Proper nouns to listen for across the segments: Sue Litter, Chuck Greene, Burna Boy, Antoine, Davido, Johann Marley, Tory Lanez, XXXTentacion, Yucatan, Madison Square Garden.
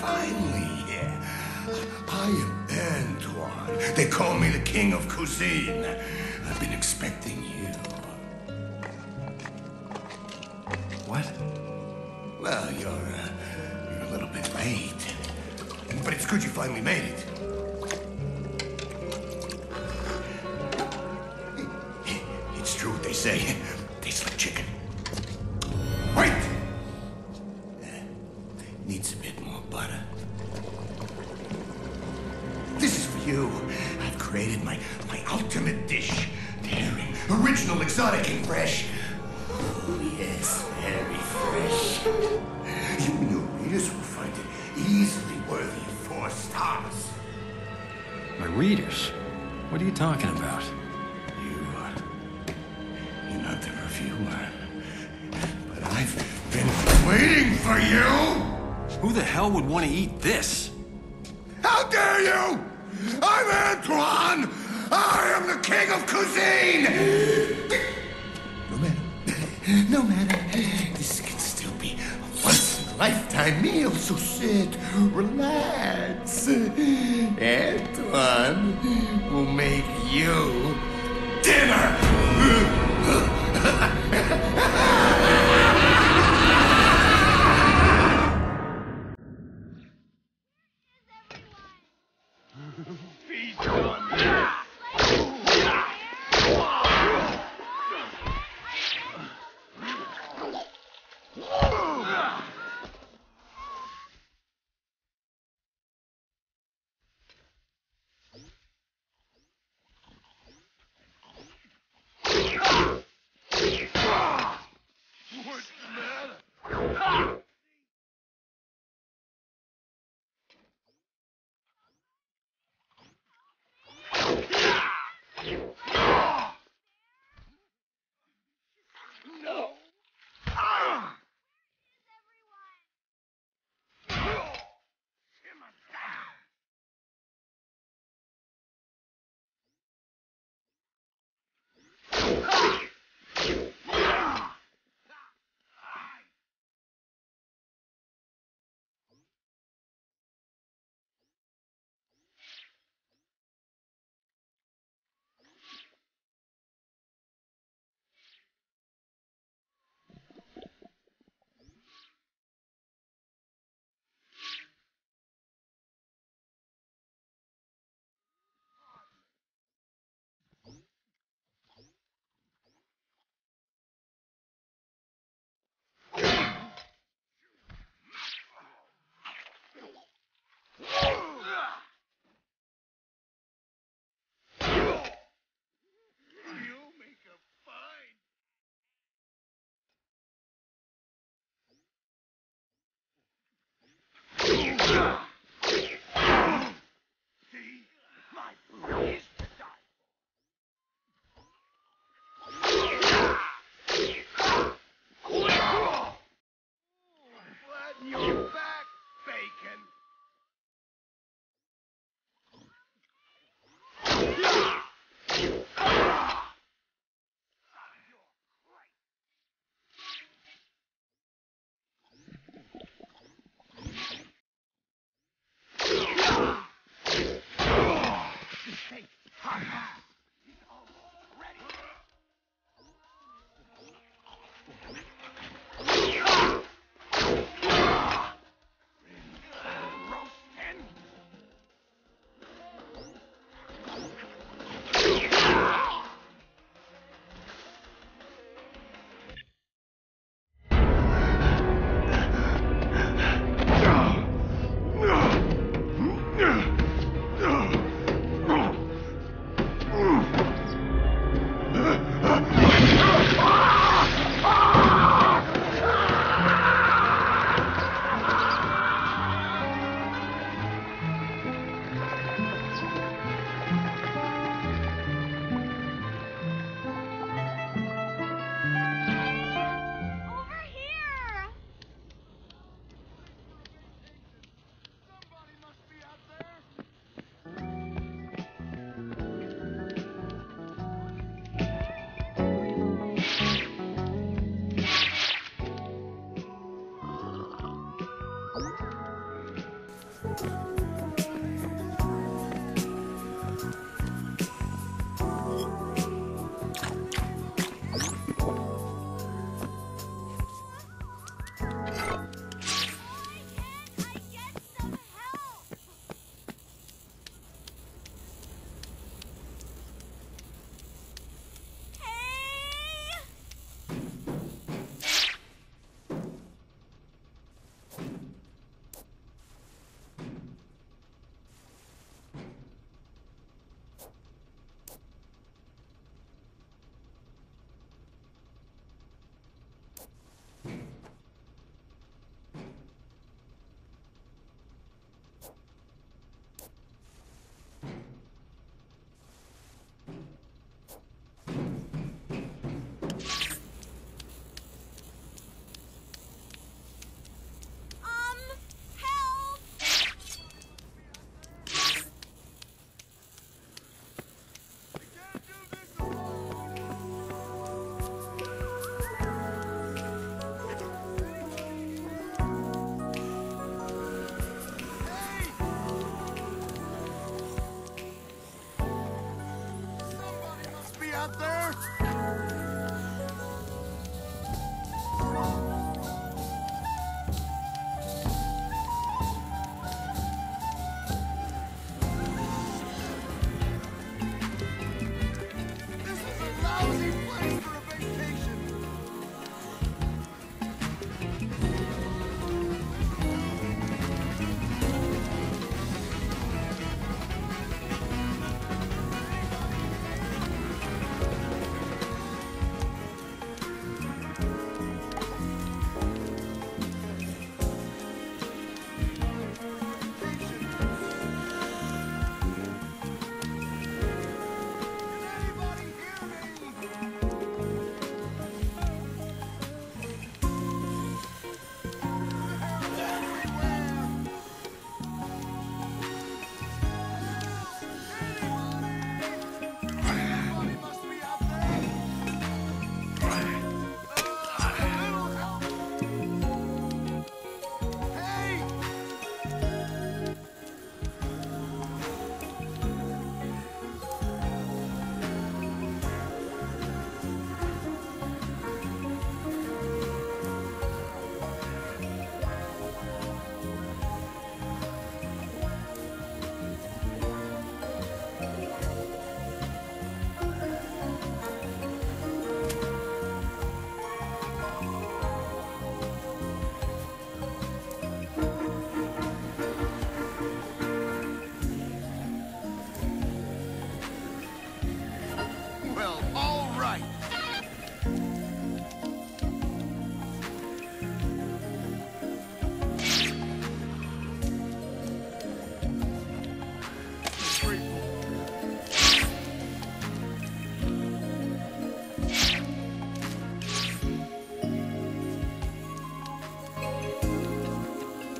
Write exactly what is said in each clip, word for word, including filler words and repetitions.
finally here. I am Antoine. They call me the king of cuisine. I've been expecting you. What? Well, you're, uh, you're a little bit late. But it's good you finally made it. It's true what they say. Tastes like chicken. Wait! Needs a bit more butter. This is for you. I've created my, my ultimate dish. Daring, original, exotic, and fresh. Oh, yes, very fresh. You and your readers will find it easily worthy of four stars. My readers? What are you talking about? You are... You're not the reviewer. But I've been waiting for you! Who the hell would want to eat this? How dare you! I'm Antoine! I am the king of cuisine! No matter, no matter, this can still be a once-in-a-lifetime meal, so sit, relax. Antoine will make you dinner!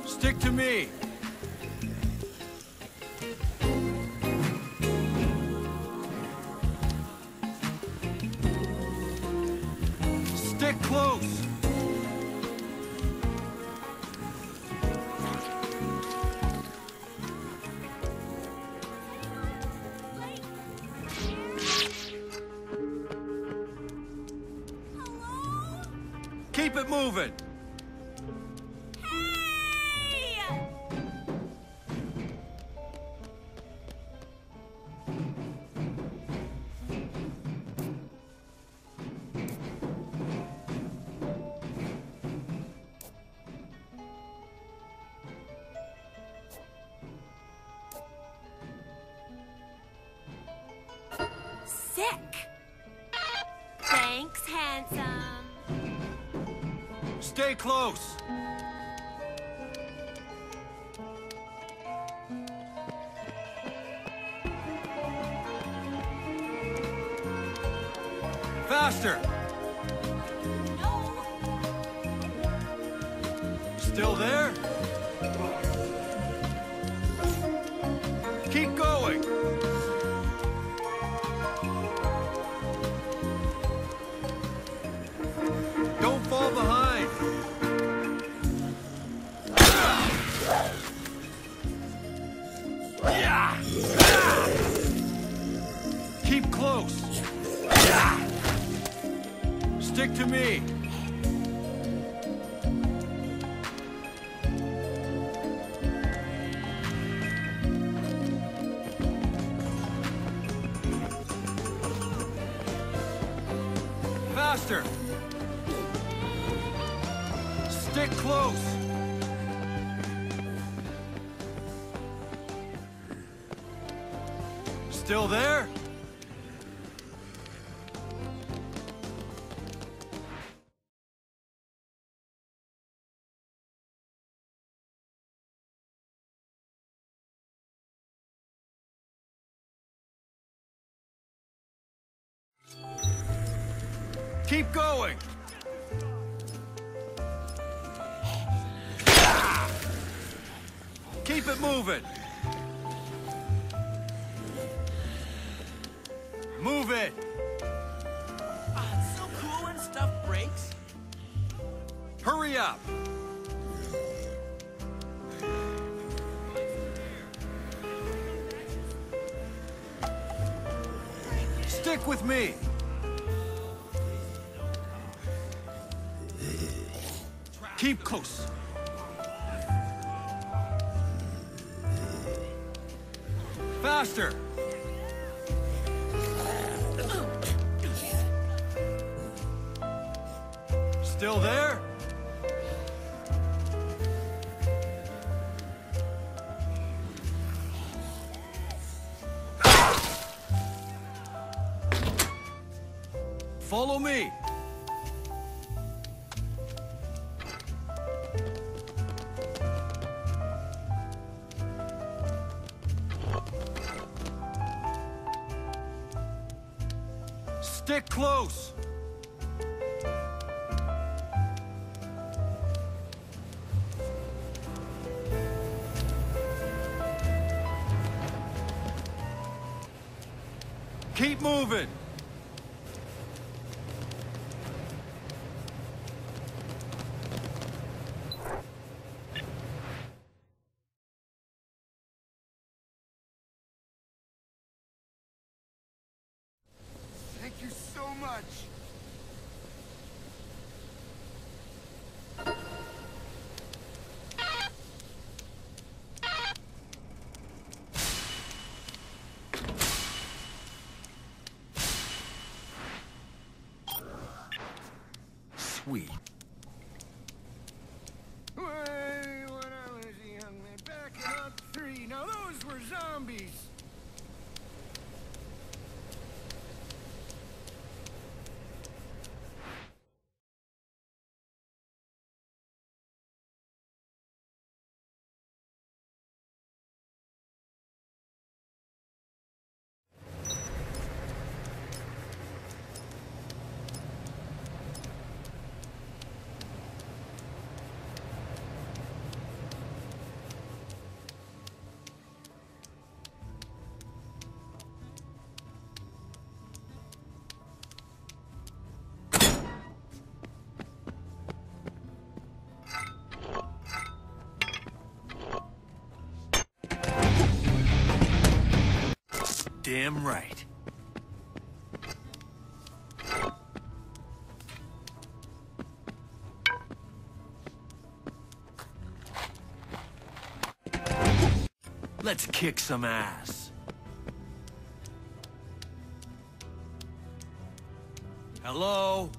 Stick to me. Stick close. Hello? Keep it moving. Stay close. Faster. No. Still there? Keep going. Don't fall behind. Keep close. Stick to me. Faster. Stick close. Still there? Keep going. Keep it moving. Move it! Oh, it's so cool when stuff breaks. Hurry up! Stick with me! Keep close. Faster! Still there? Follow me. Stick close. Keep moving. Thank you so much. We. Way, when I was a young man, back in oh three, now those were zombies. Damn right. Let's kick some ass. Hello?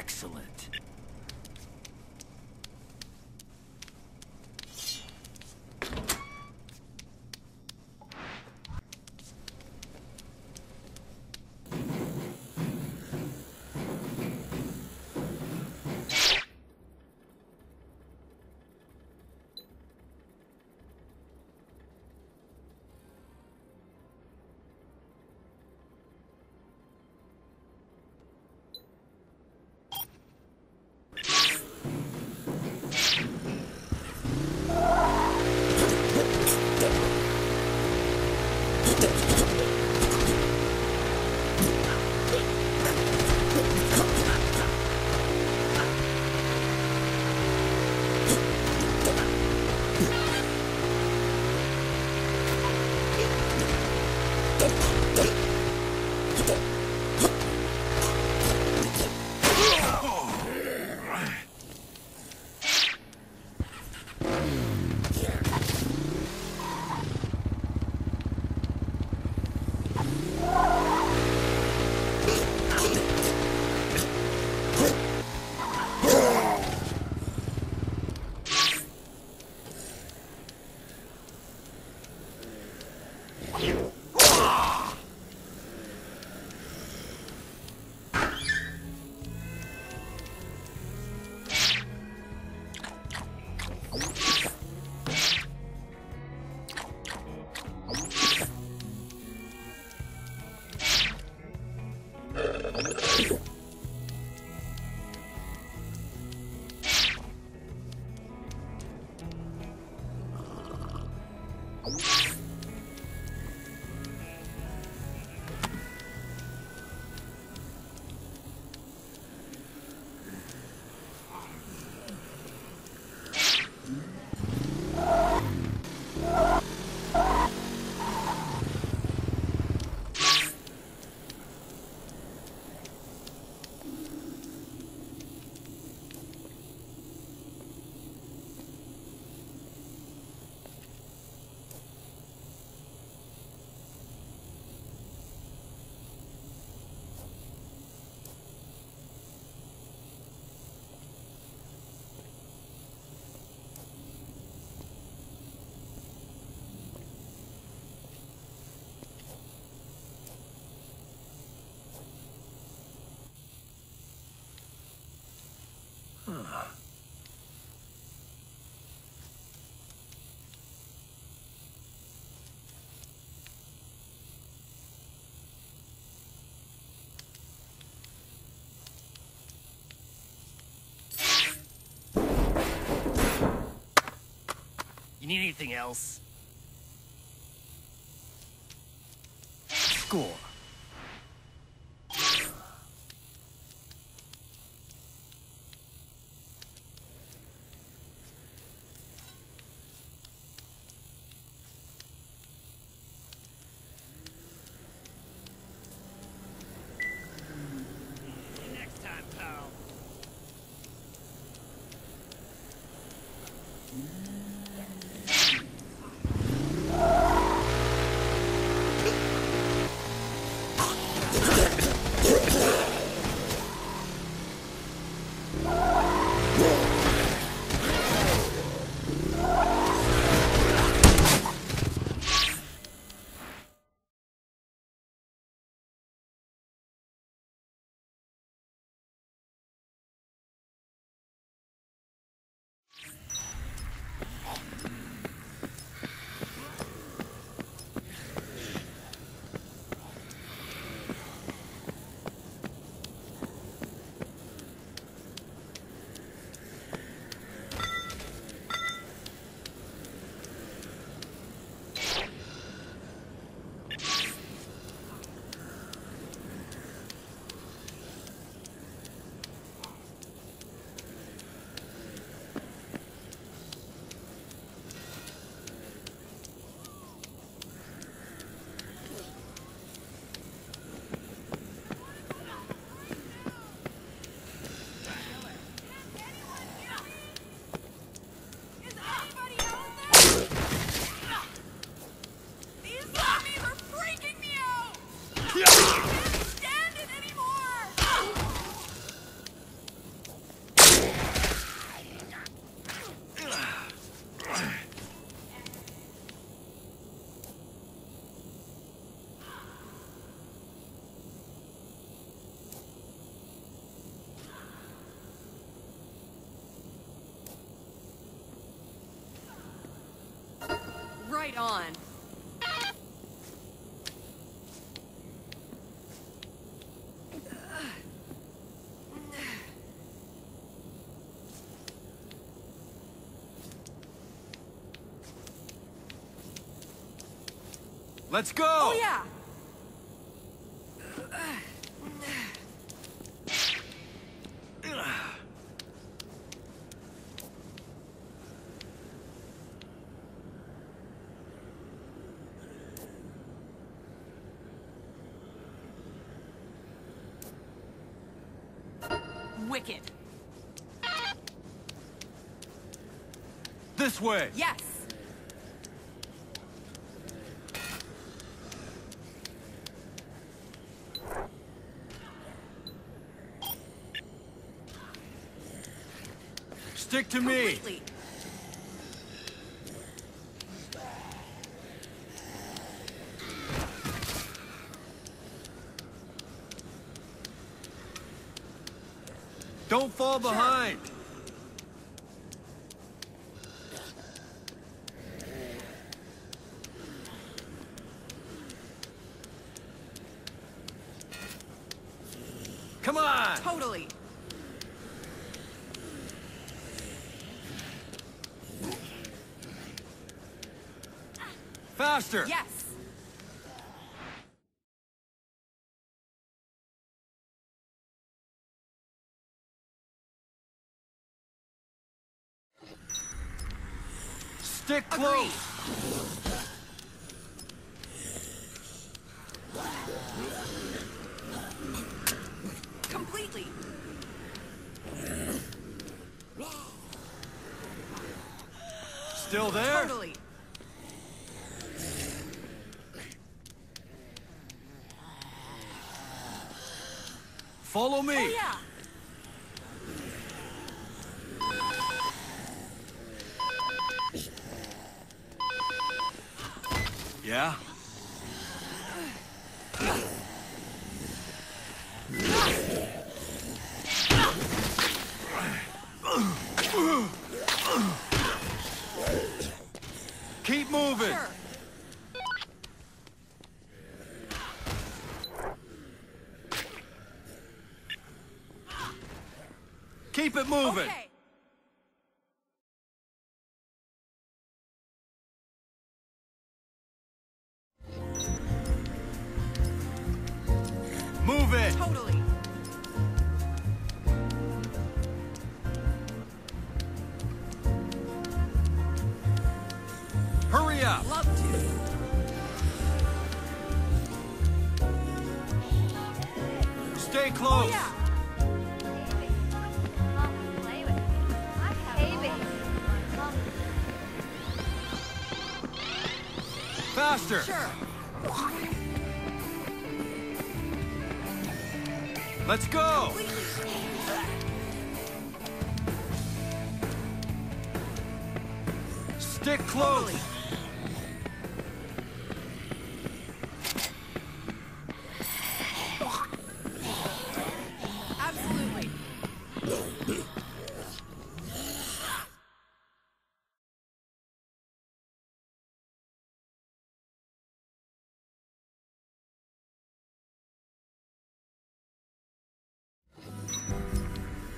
Excellent. You need anything else? Score. Right on. Let's go. Oh yeah. Wicked. This way. Yes. Stick to Completely. me. Don't fall behind. Sure. Come on. Totally. Faster. Yes. Stick close. Agreed. Completely. Still there? Totally. Follow me. Oh, yeah. Yeah? Keep moving! Sure. Keep it moving! Okay. Totally. Hurry up. Love to. Stay close. Oh, yeah. Faster. Sure. Let's go. Stick close. Totally.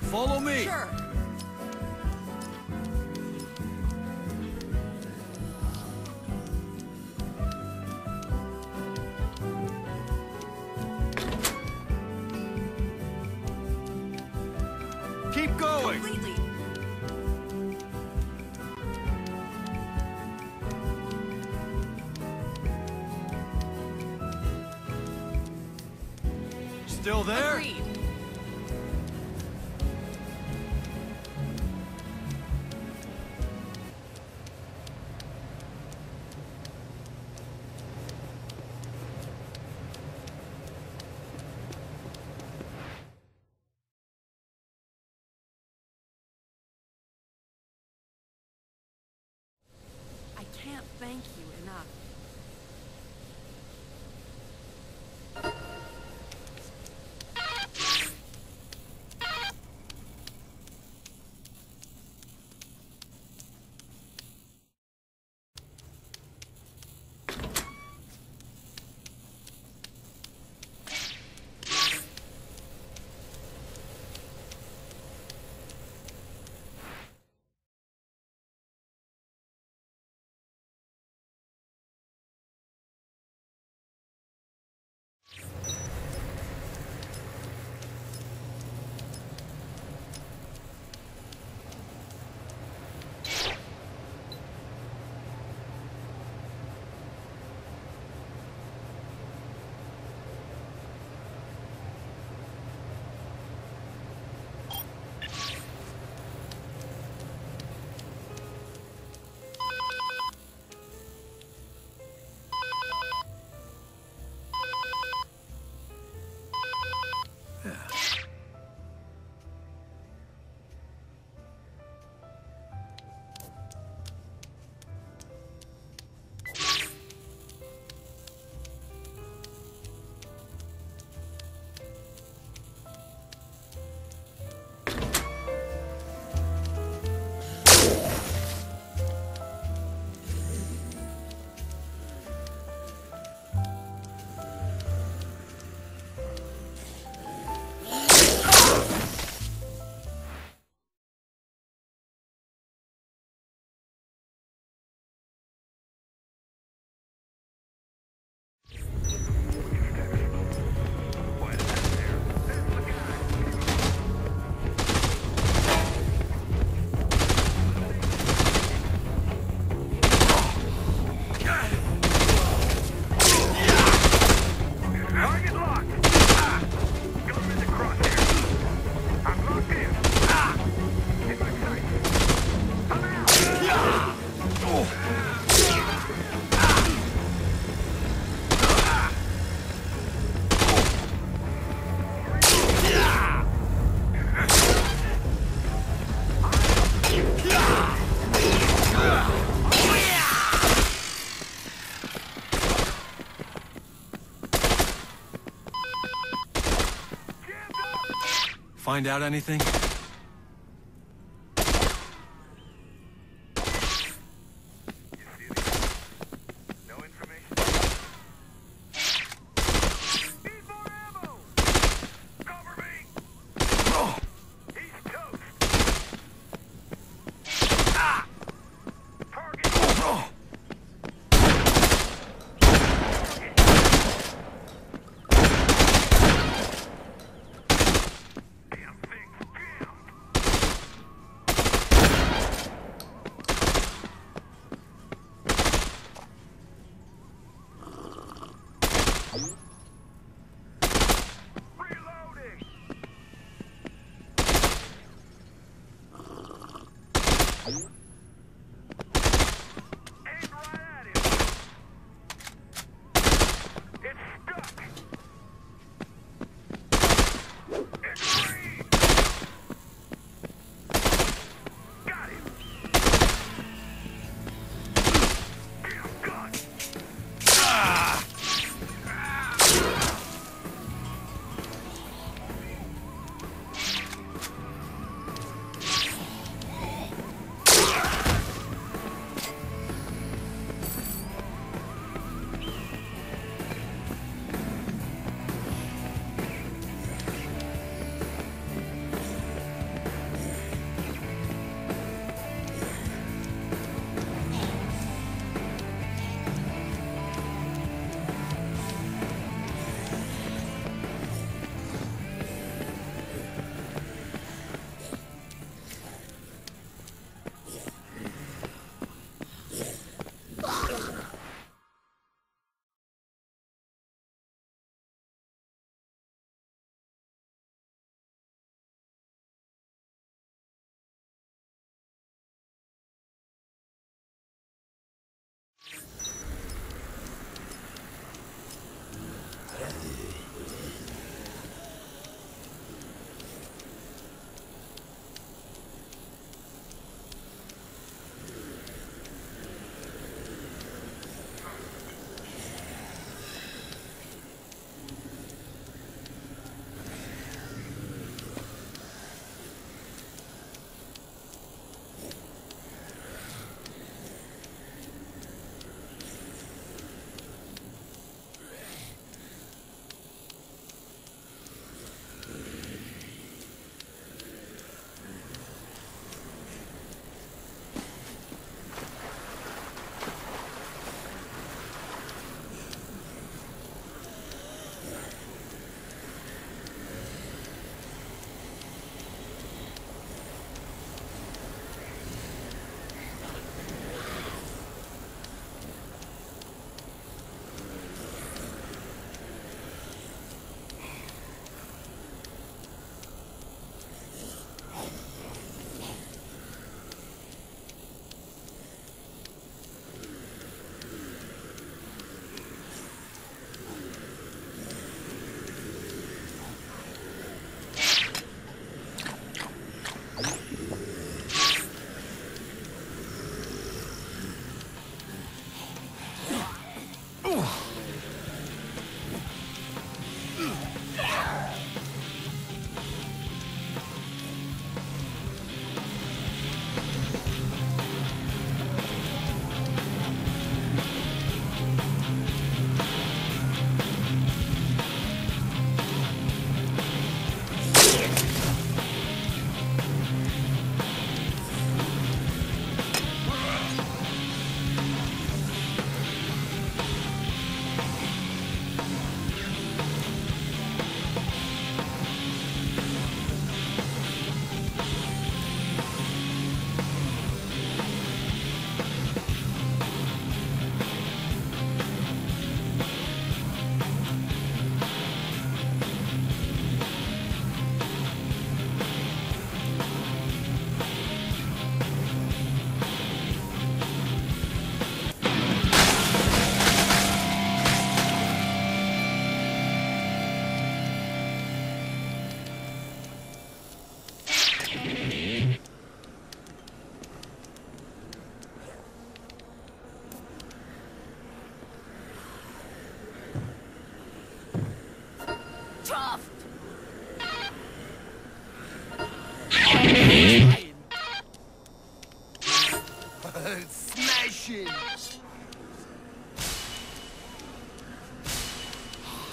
Follow me. Sure. Keep going. Completely. Still there? Agreed. Thank you enough. Find out anything?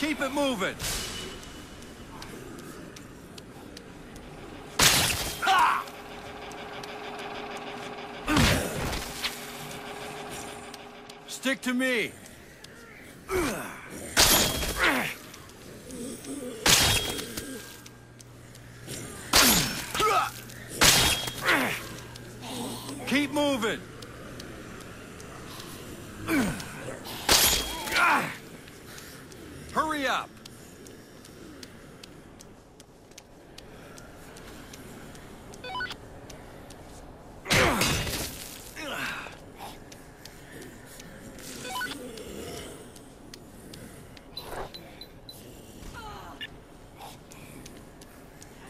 Keep it moving! Stick to me! Keep moving! Hurry up!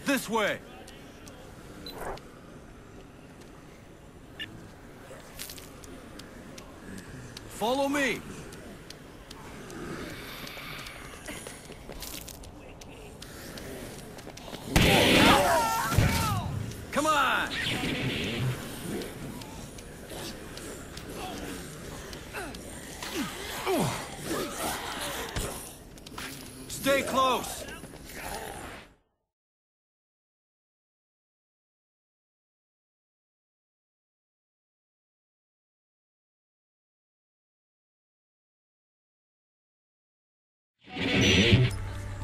This way! Follow me! Come on! Stay close!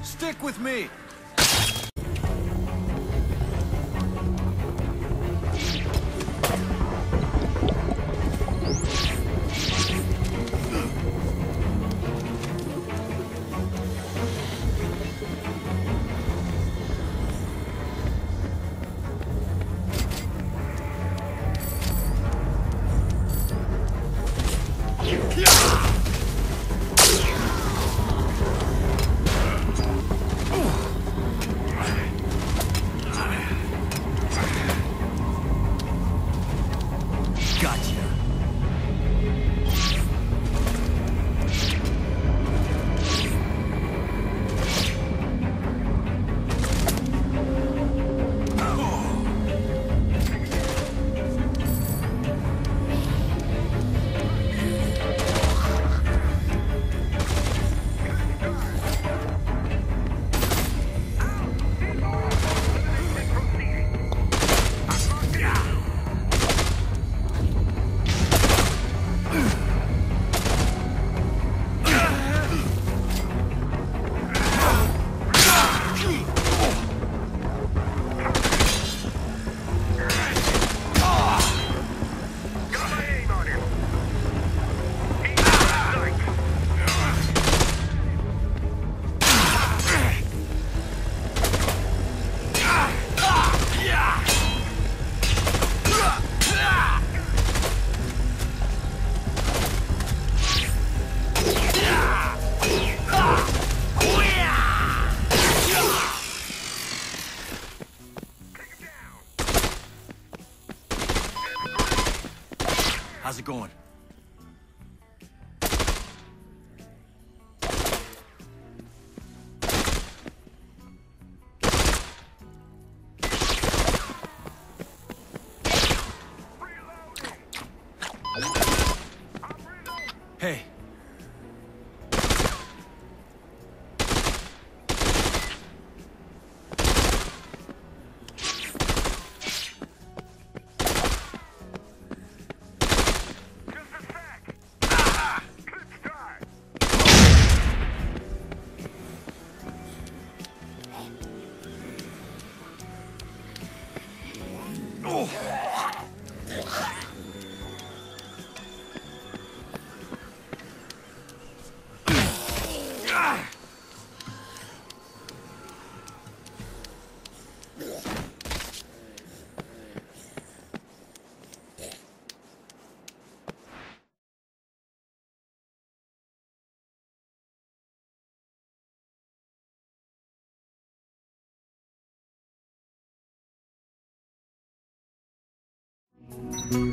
Stick with me! How's it going? Hey. Thank you.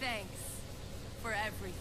Thanks for everything.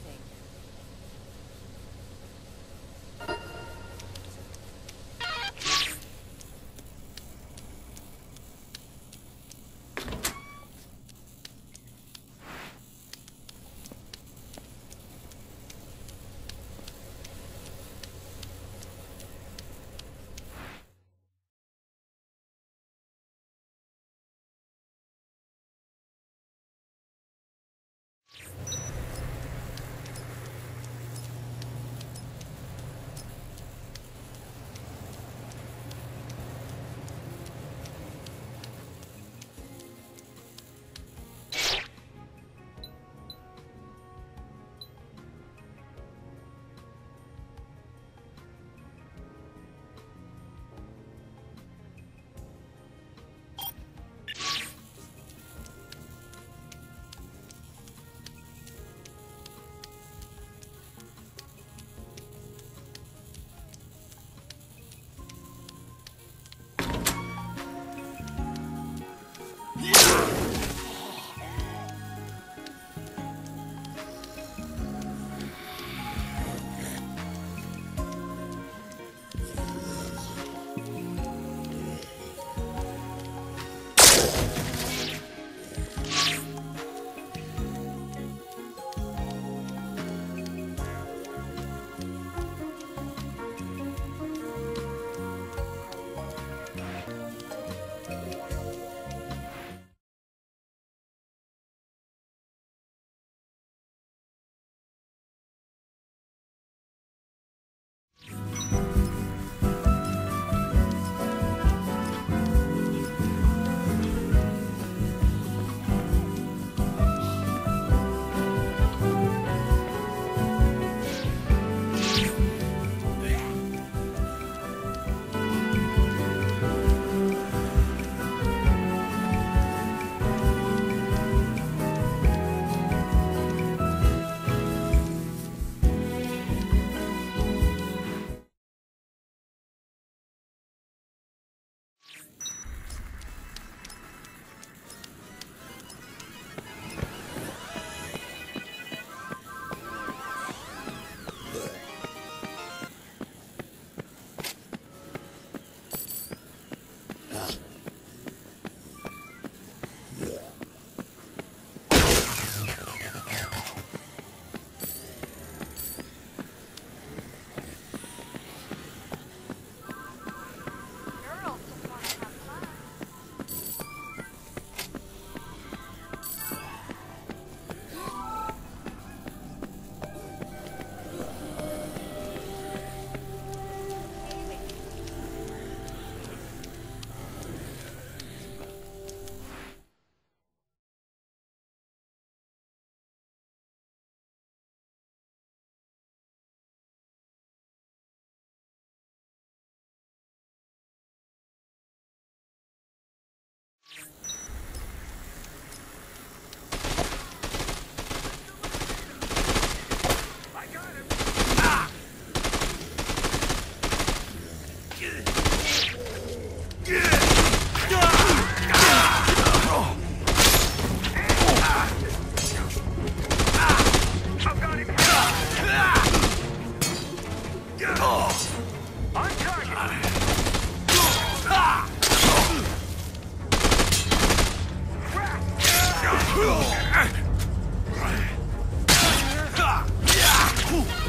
Whew!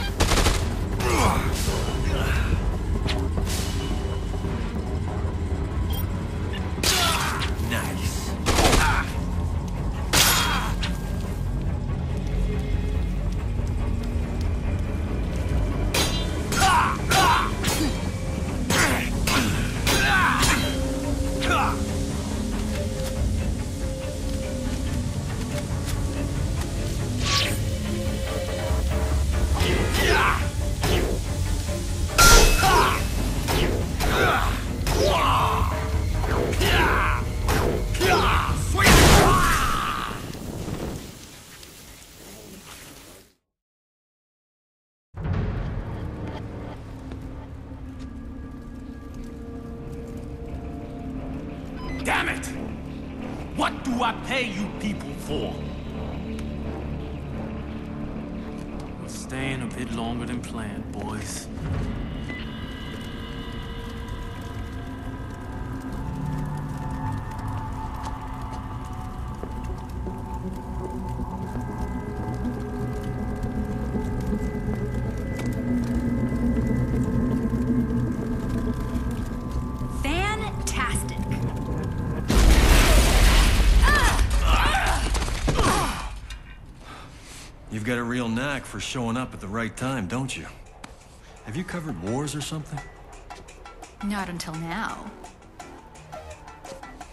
Damn it! What do I pay you people for? We're staying a bit longer than planned, boys. You've got a real knack for showing up at the right time, don't you? Have you covered wars or something? Not until now.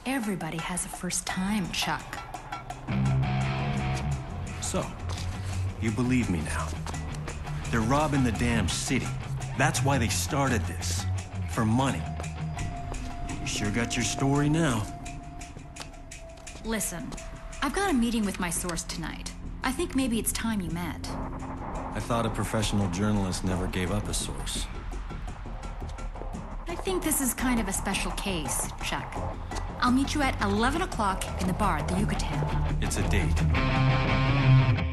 Everybody has a first time, Chuck. So, you believe me now. They're robbing the damn city. That's why they started this. For money. You sure got your story now. Listen, I've got a meeting with my source tonight. I think maybe it's time you met. I thought a professional journalist never gave up a source. I think this is kind of a special case, Chuck. I'll meet you at eleven o'clock in the bar at the Yucatan. It's a date.